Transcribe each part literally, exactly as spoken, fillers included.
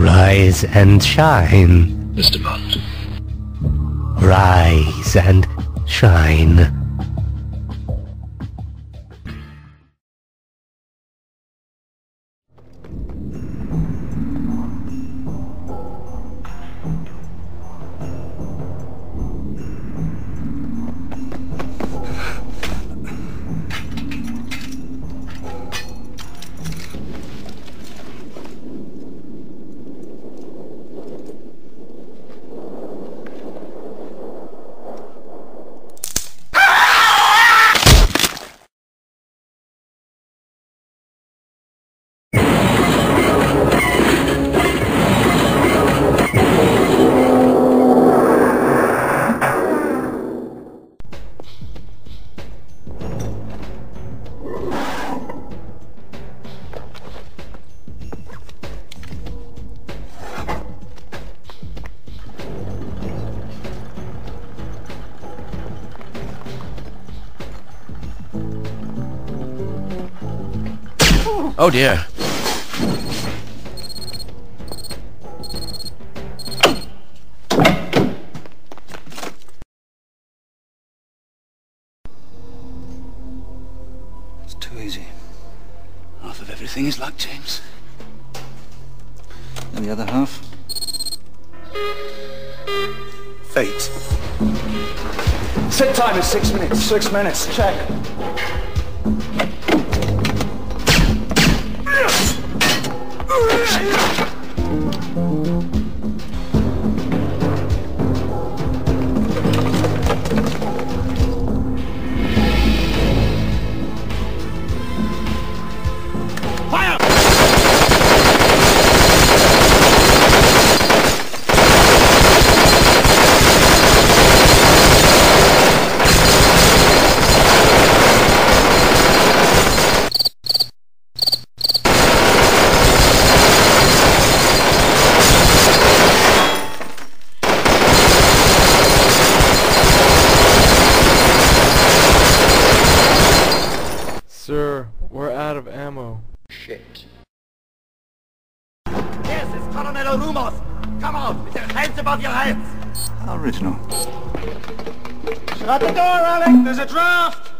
Rise and shine, Mister Bond. Rise and shine. Oh dear. It's too easy. Half of everything is luck, James. And the other half? Fate. Set time is six minutes. Six minutes. Check. Sir, we're out of ammo. Shit. Yes, it's Colonel Rumos! Come out, with your hands above your heads! How original. Shut the door, Alec! There's a draft!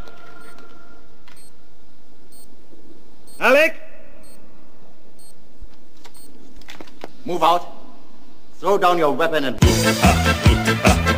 Alec! Move out. Throw down your weapon and...